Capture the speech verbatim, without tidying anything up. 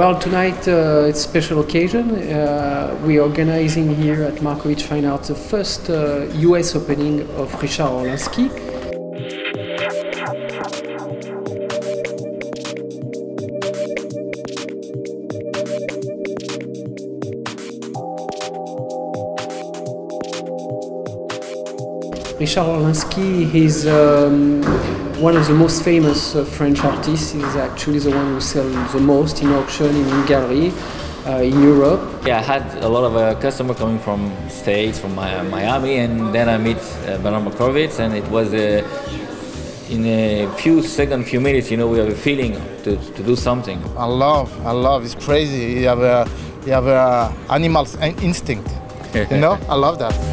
Well, tonight uh, it's a special occasion. Uh, we're organizing here at Markowicz Fine Arts the first uh, U S opening of Richard Orlinski. Richard Orlinski is um, one of the most famous uh, French artists. He's actually the one who sells the most in auction, in gallery, uh, in Europe. Yeah, I had a lot of uh, customers coming from States, from uh, Miami, and then I met uh, Bernard Markowicz, and it was uh, in a few seconds, few minutes, you know, we have a feeling to, to do something. I love, I love, it's crazy. You have, a, you have a animal's instinct, you know, I love that.